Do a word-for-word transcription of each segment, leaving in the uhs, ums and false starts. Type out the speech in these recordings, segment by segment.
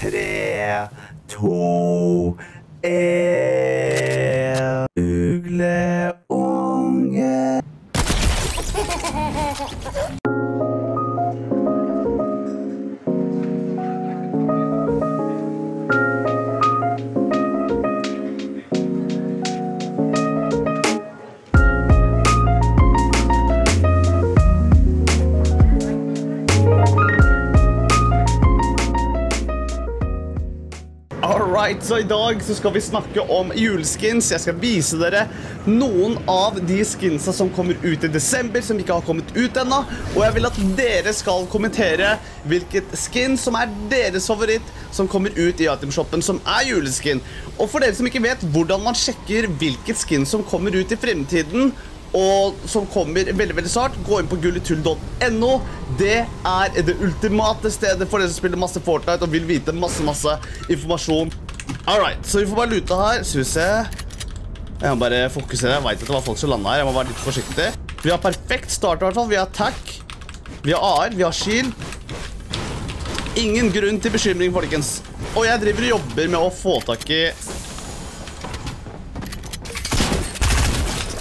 tre, to, en. Ugleunge. Så i dag så skal vi snakke om juleskins. Jeg skal vise dere noen av de skinsa som kommer ut i desember, som ikke har kommet ut ennå. Og jeg vil at dere skal kommentere hvilket skin som er deres favoritt som kommer ut i itemshoppen som er juleskin. Og for dere som ikke vet hvordan man sjekker hvilket skin som kommer ut i fremtiden, og som kommer veldig, veldig snart, gå inn på gullitull punktum no. Det er det ultimate stedet for dere som spiller masse Fortnite og vil vite masse, masse informasjon. Alright, så vi får bare lute her, så vi ser. Jeg må bare fokusere, jeg vet ikke hva folk som lander her, jeg må være litt forsiktig. Vi har perfekt start i hvert fall, vi har attack, vi har A R, vi har shield. Ingen grunn til bekymring, folkens. Og jeg driver og jobber med å få tak i...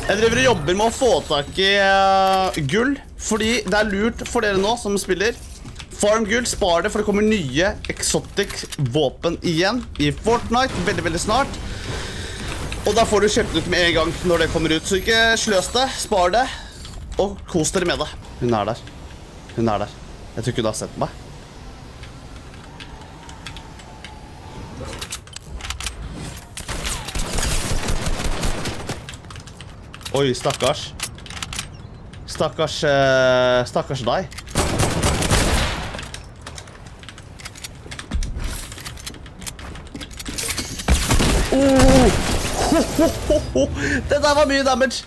Jeg driver og jobber med å få tak i uh, gull, fordi det er lurt for dere nå som spiller. Farm gull, spar det, for det kommer nye exotic våpen igjen i Fortnite veldig, veldig snart. Og da får du kjøpt ut med en gang når det kommer ut, så ikke sløs det, spar det, og kos dere med det. Hun er der, hun er der. Jeg tror ikke hun har sett meg. Oi, stakkars. Stakkars, uh, stakkars deg. Oh! Ho, ho, ho, ho. Det der var mye damage.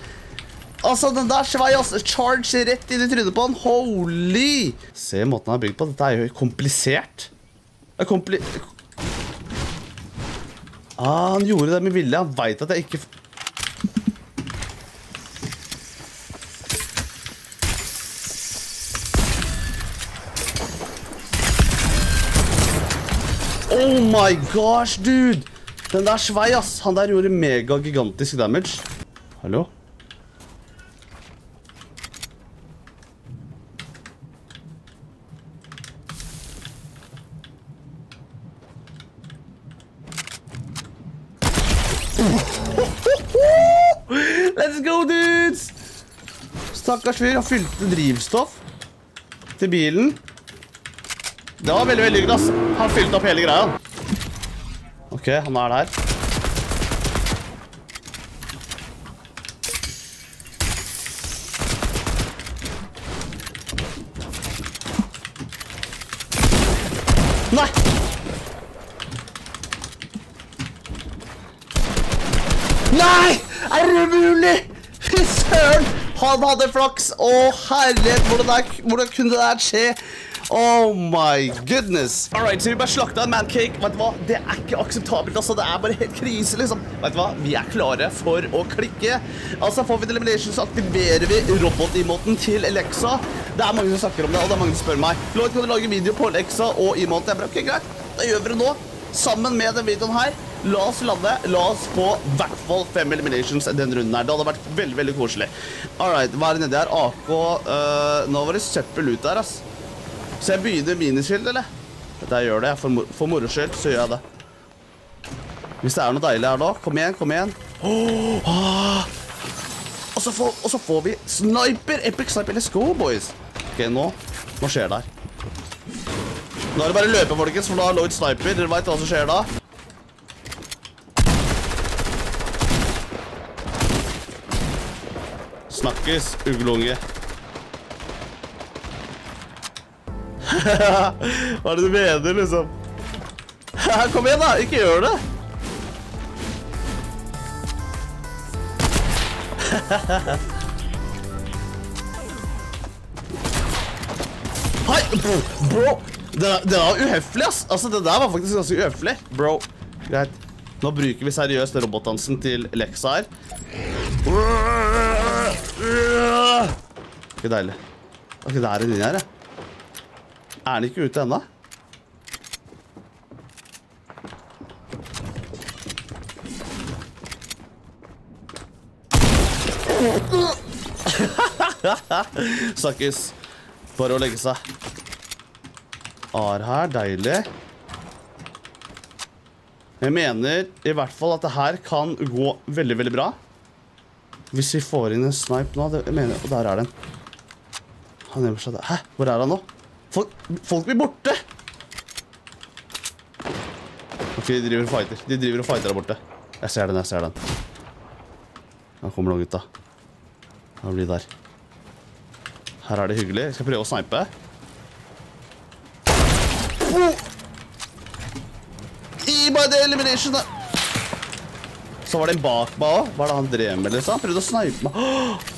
Altså, den der svei, altså. Charge rett inn i trynet på den. Holy! Se måten han har bygd på. Dette er jo komplisert. Det er kompli... Ah, han gjorde det med vilje. Han vet at jeg ikke... Oh my gosh, dude! Den der svei, ass. Han der gjorde mega gigantisk damage. Hallo? Let's go, dudes! Stakkars fyr har fylt drivstoff til bilen. Det var veldig, veldig hyggelig, ass. Han fylte opp hele greia. Ok, han er der. Nei! Nei! Er det mulig? Fy søren! Han hadde flaks. Å, herlighet, hvordan, er, hvordan kunne det her skje? Oh my goodness. Alright, så vi bare slakta en mancake. Vet du hva? Det er ikke akseptabelt, altså. Det er bare helt krise, liksom. Vet du hva? Vi er klare for å klikke. Altså, får vi til elimination, så aktiverer vi robot-emoten til Alexa. Det er mange som snakker om det, og det er mange som spør meg. Lloyd, kan du lage video på Alexa og emoten? Jeg bare, ok, greit. Da gjør vi det nå. Sammen med den videoen her. La oss lande. La oss få hvertfall fem eliminations den runden her. Det hadde vært veldig, veldig koselig. Alright, hva er det nedi her? A K, uh, nå var det søppel ut der, ass. Så jeg begynner miniskild, eller? Dette jeg gjør det, for moroskyld, så gjør jeg det. Hvis det er noe deilig her da, kom igjen, kom igjen. Åh, åh. Og så får, og så får vi sniper, epic sniper, let's go, boys. Ok, nå, nå skjer det her. Nå er det bare løpe, folkens, for da har Lloyd sniper, dere vet hva som skjer da. Snakkes, uglunge. Hva er det du mener, liksom? Kom igjen da, ikke gjør det! Hei, bro, bro! Det der var uhøflig, ass! Altså, det der var faktisk ganske uhøflig. Bro, greit. Nå bruker vi seriøst robotdansen til Alexa her. Ikke deilig. Ok, det er en linje her, ja. Er den ikke ute enda? Snakkes. Bare å legge seg. Ar her, deilig. Jeg mener i hvert fall at det her kan gå veldig, veldig bra. Hvis vi får inn en snipe nå, det, jeg mener, og der er den. Han gjemmer seg der. Hæ, hvor er han nå? Folk, folk blir borte! Ok, de driver og fighter. De driver og fighter der borte. Jeg ser den, jeg ser den. Han kommer langt ut da. Han blir der. Her er det hyggelig. Jeg skal prøve å snipe. Oh! I by the elimination da! Så var det en bak meg også. Hva er det han drev med, liksom? Han prøvde å snipe meg. Åh!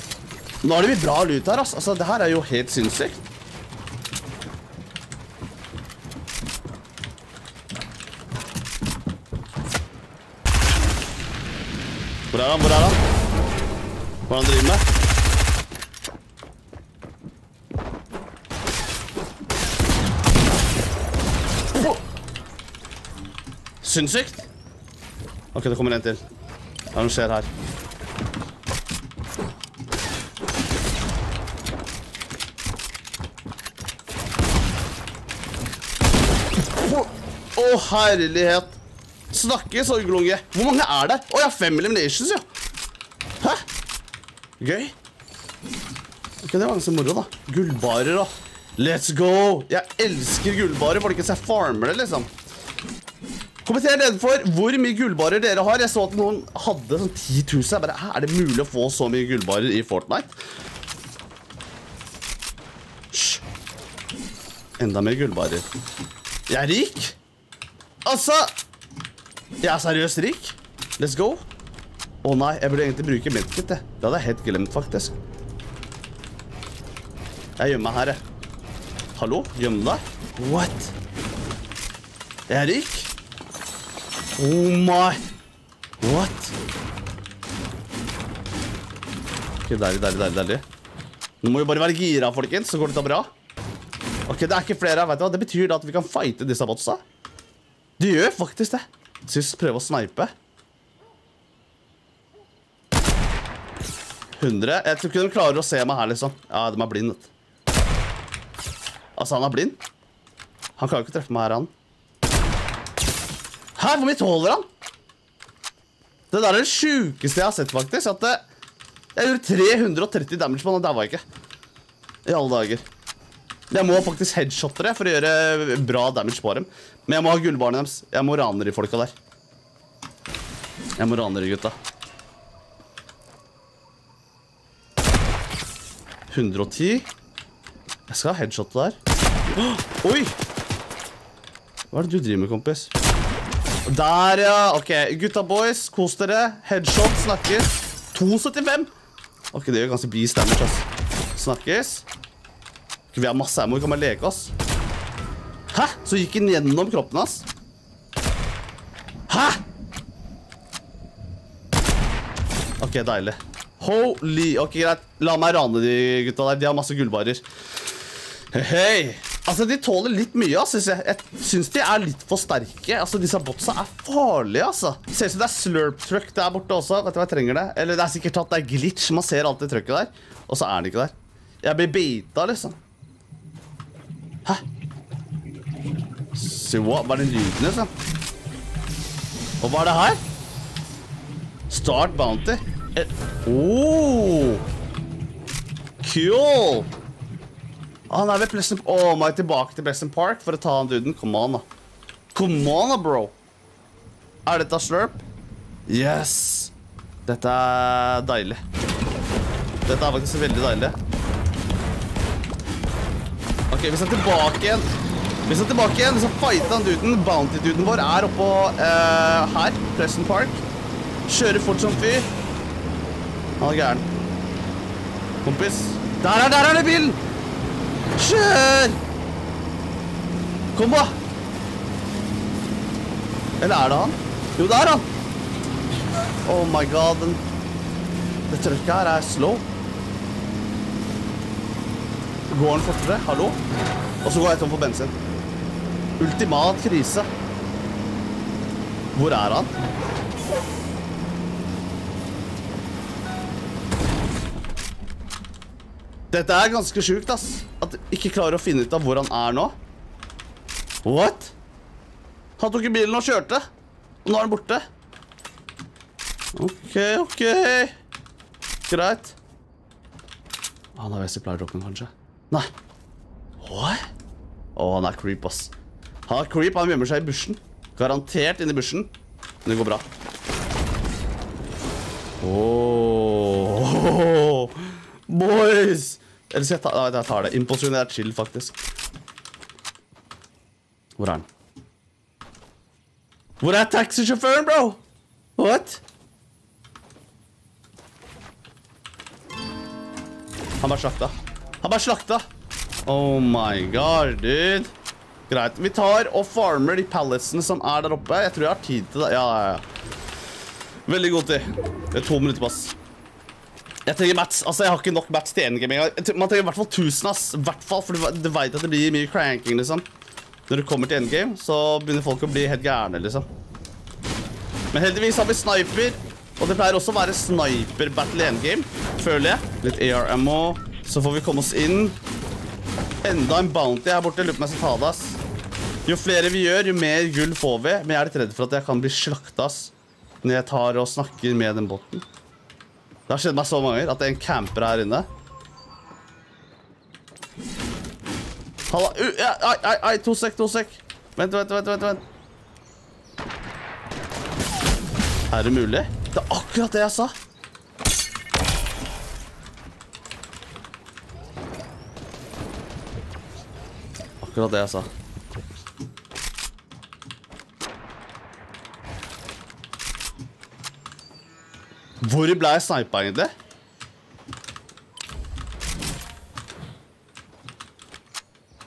Nå er det mye bra lut her, altså. Altså, det her er jo helt sinnssykt. Hvor er han? Hvor er han? Hva er han driver med? Synssykt! Ok, det kommer en til. Det er noe som skjer her. Åh, herlighet! Snakke, sorglunge. Hvor mange er der? Åja, fem eliminations, ja. Hæ? Gøy. Ok, det var ganske moro, da. Gullbarer, da. Let's go! Jeg elsker gullbarer, folkens. Jeg farmer det, liksom. Kommenter nedenfor hvor mye gullbarer dere har. Jeg så at noen hadde sånn ti tusen. Jeg bare, er det mulig å få så mye gullbarer i Fortnite? Shhh. Enda mer gullbarer. Jeg er rik. Altså... Jeg er seriøst rik. Let's go. Å nei, jeg burde egentlig bruke medkit, jeg. Det hadde jeg helt glemt, faktisk. Jeg gjemmer meg her, jeg. Hallo? Gjemmer deg? What? Jeg er rik? Oh my. What? Ok, deilig, deilig, deilig, deilig. Nå må jo bare være gira, folkens, så går det da bra. Ok, det er ikke flere, vet du hva? Det betyr da at vi kan fighte disse botsa. Det gjør faktisk det. Sist prøve å snipe. hundre. Jeg tror ikke de klarer å se meg her, liksom. Ja, de er blind. Altså, han er blind. Han klarer ikke å treffe meg her, han. Her, hvor mye tåler han? Det der er det sjukeste jeg har sett, faktisk. At det, jeg gjorde tre hundre og tretti damage på han, og der var jeg ikke. I alle dager. Jeg må faktisk headshotte det for å gjøre bra damage på dem. Men jeg må ha gullbarene deres. Jeg må rane de folka der. Jeg må rane de gutta. hundre og ti. Jeg skal ha headshotte der. Oi! Hva er det du driver med, kompis? Der, ja. Ok, gutta boys, kos dere. Headshot, snakkes. to komma syttifem. Ok, det gjør ganske beast damage, ass. Snakkes. Vi har masse ammo, vi kan bare leke oss. Hæ? Så gikk den gjennom kroppen, ass. Hæ? Ok, deilig. Holy, ok, greit. La meg rane de gutta der, de har masse gullbarer. Hei! Altså, de tåler litt mye, ass, synes jeg. Jeg synes de er litt for sterke. Altså, disse botsa er farlige, altså. Det ser ut som det er slurp truck der borte også. Vet du hva jeg trenger det? Eller det er sikkert at det er glitch, man ser alltid trøkket der. Og så er det ikke der. Jeg blir beta, liksom. Hæ? Se hva, hva er den lyden, liksom? Og hva er det her? Start Bounty. Åh! Cool! Han er ved Pleasant Park. Åh, må jeg tilbake til Pleasant Park for å ta han duden. Come on, da. Come on, da, bro! Er dette slurp? Yes! Dette er deilig. Dette er faktisk veldig deilig. Ok, vi skal tilbake igjen. Vi skal tilbake igjen, vi skal fighte han duden. Bounty-duden vår er oppå uh, her, Pleasant Park. Kjører fort som fyr. Han er gæren. Kompis. Der er, der er det bilen! Kjør! Kom da! Eller er det han? Jo, det er han! Oh my god, den... Det trøkket her er slow. Går han fortere? Hallo? Og så går jeg tom for bensin. Ultimat krise. Hvor er han? Dette er ganske sjukt, ass. At jeg ikke klarer å finne ut av hvor han er nå. What? Han tok i bilen og kjørte. Og nå er han borte. Ok, ok. Greit. Han har vest i playerdroppen, kanskje. Nei. What? Åh, han er creep, ass. Han er creep, han gjemmer seg i busken. Garantert inn i busken. Men det går bra. Åh. Boys! Eller skal jeg ta... Nei, jeg tar det. Impulsion er chill, faktisk. Hvor er han? Hvor er taxisjåføren, bro? What? Han bare slakta. Han bare slakta! Oh my god, dude. Greit. Vi tar og farmer de palletsene som er der oppe. Jeg tror jeg har tid til det. Ja, ja, ja. Veldig god tid. Det er to minutter, pass. Jeg trenger mats, altså jeg har ikke nok mats til endgame engang. Man trenger i hvert fall tusen, ass, hvertfall, for du, du vet at det blir mye cranking, liksom. Når du kommer til endgame, så begynner folk å bli helt gærne, liksom. Men heldigvis har vi sniper, og det pleier også å være sniper-battle i endgame, føler jeg. Litt A R-ammo, så får vi komme oss inn. Enda en bounty her borte, lurer på meg som tar det, ass. Jo flere vi gjør, jo mer gull får vi, men jeg er litt redd for at jeg kan bli slakta, ass, når jeg tar og snakker med den botten. Det har skjedd meg så mange ganger at det er en camper her inne. Halla, u, ja, ai, ai, ai, to sek, to sek. Vent, vent, vent, vent, vent. Er det mulig? Det er akkurat det jeg sa. Akkurat det jeg sa. Hvor ble jeg snipet egentlig?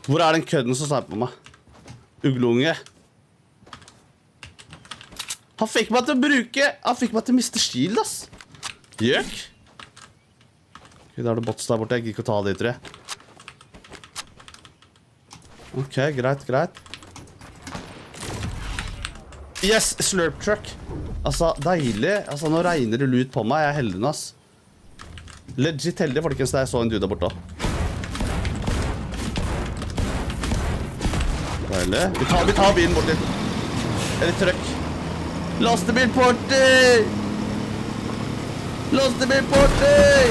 Hvor er den kødden som snipet meg? Uglunge. Han fikk meg til å bruke... Han fikk meg til å miste shield, ass. Gjøk. Ok, da er det bots der borte. Jeg gikk å ta det, tror jeg. Ok, greit, greit. Yes, slurp truck. Altså, deilig. Altså, nå regner det lut på meg. Jeg er heldig, ass. Legit heldig, folkens. Jeg så en dude der borte. Deilig. Vi tar, vi tar bilen bort litt. Eller trøkk. Lastebilporter! Lastebilporter!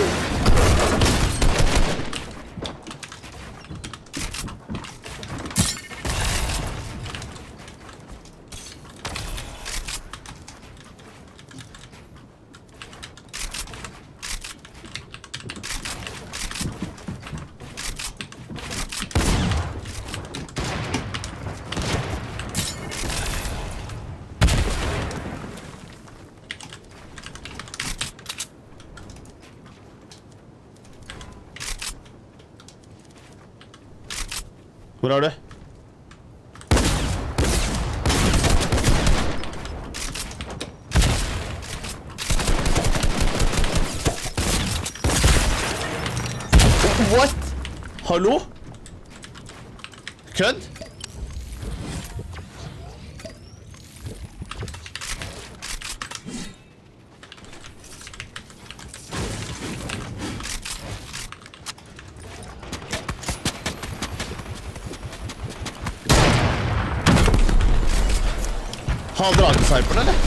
Hvor er du? What? Hallo? Kødd? Har han draget seg på den, eller?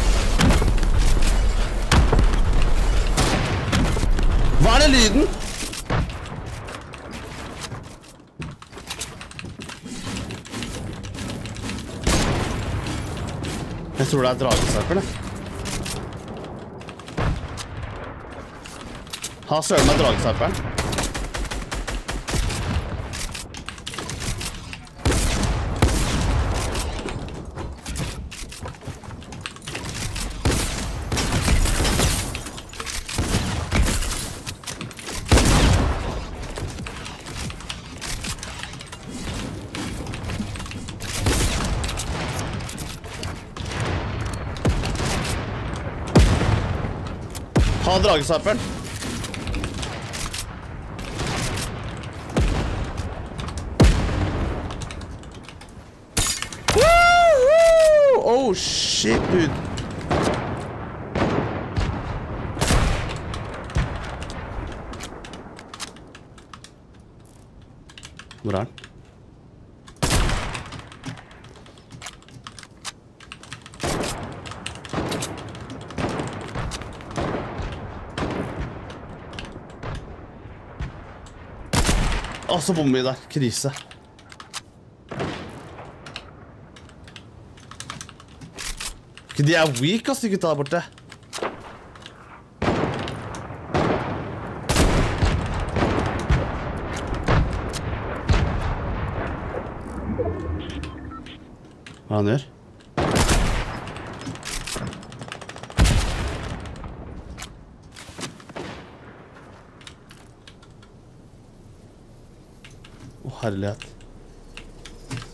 Hva er det lyden? Jeg tror det er draget seg på den. Ha søren med draget seg på den. Ha dragesniperen. Woohoo! Oh shit, dude. Hvor er den? Å, så bommer vi der. Krise. De er weak, ass, de gutta der borte. Hva er det han gjør? Å, herlighet.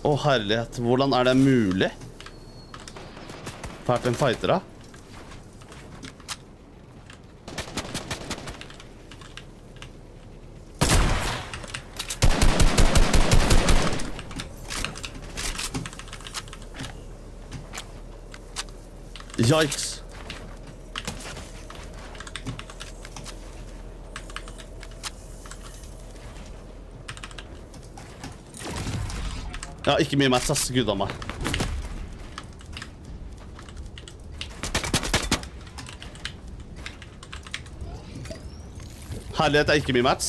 Å, herlighet. Hvordan er det mulig? Fært en fighter, da. Yikes. Ja, ikke mye match, ass. Gud av meg. Herlighet, det er ikke mye match.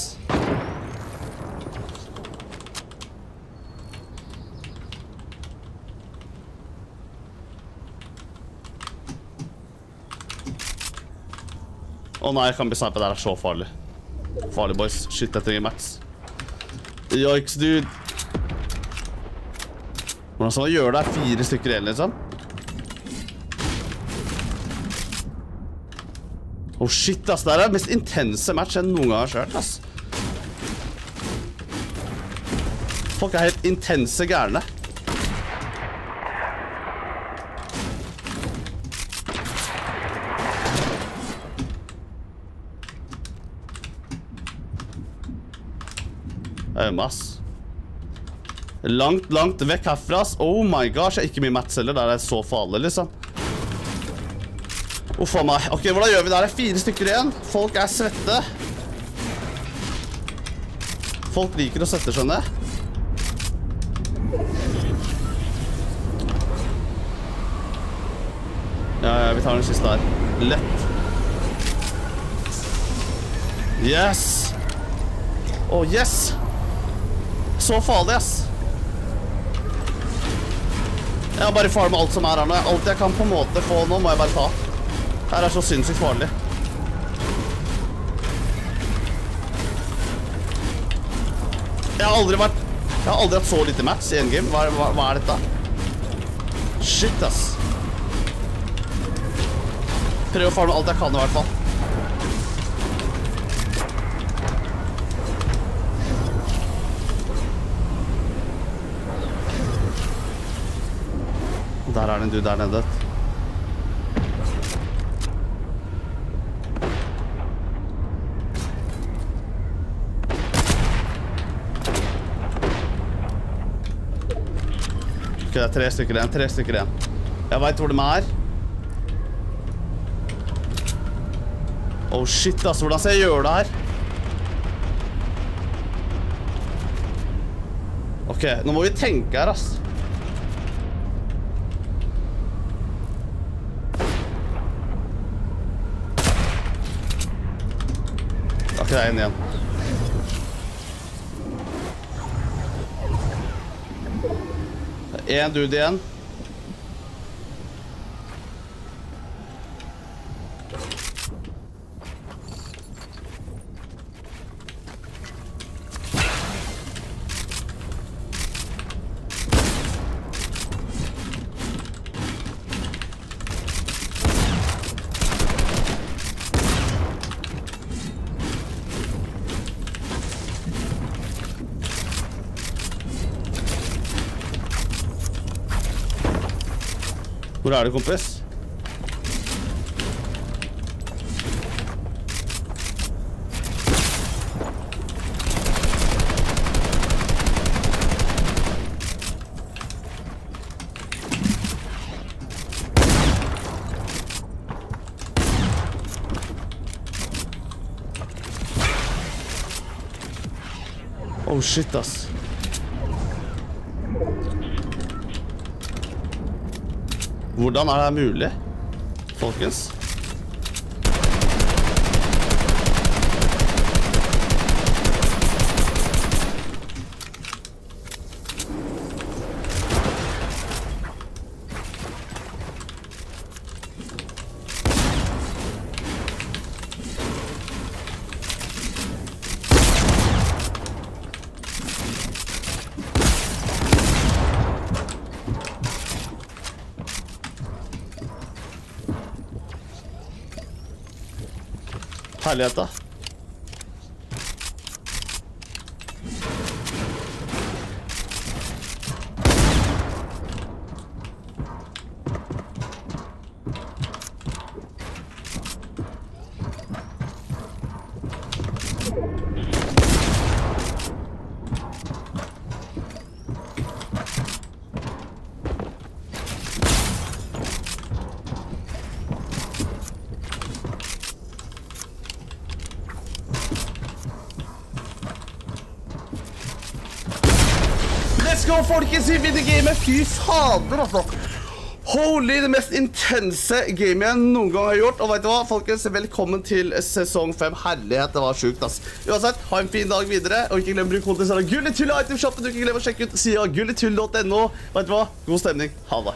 Å nei, jeg kan bli snipet, det er så farlig. Farlig, boys. Shit, jeg trenger match. Yikes, dude. Hvordan skal man gjøre det? Fire stykker igjen, liksom. Åh, shit, ass. Det er det mest intense match enn noen gang har kjørt, ass. Folk er helt intense gærne. Mass. Langt, langt vekk herfra, ass. Oh my gosh, jeg er ikke mye match heller. Der er så farlig, liksom. Å, faen meg. Ok, hvordan gjør vi det her? Fire stykker igjen. Folk er svette. Folk liker å svette, skjønner jeg. Ja, ja, vi tar den siste her. Lett. Yes. Å, oh, yes. Så farlig, ass. Jeg har bare farlig med alt som er her nå. Alt jeg kan på en måte få nå, må jeg bare ta. Her er så sinnssykt farlig. Jeg har aldri vært... Jeg har aldri hatt så lite match i endgame. Hva, hva, hva er dette? Shit, ass. Prøv å farlig med alt jeg kan i hvert fall. Der er den du der nede. Ok, det er tre stykker igjen, tre stykker igjen. Jeg vet hvor de er. Oh shit, ass, hvordan skal jeg gjøre det her? Ok, nå må vi tenke her, ass. Ok, det er en igjen. En dude igjen. Hvor er du, kompis? Oh shit, ass. Hvordan er det mulig, folkens? Herlighet da. Go, folkens, vi begynner gamet. Fy fader, altså. Holy, det mest intense gamet jeg noen gang har gjort. Og vet du hva, folkens, velkommen til sesong fem. Herlighet, det var sjukt, ass. Uansett, ha en fin dag videre. Og ikke glem å bruke koden til Gullitull i itemshoppen. Du kan glemme å sjekke ut siden gullitull punktum no. Vet du hva, god stemning. Ha det.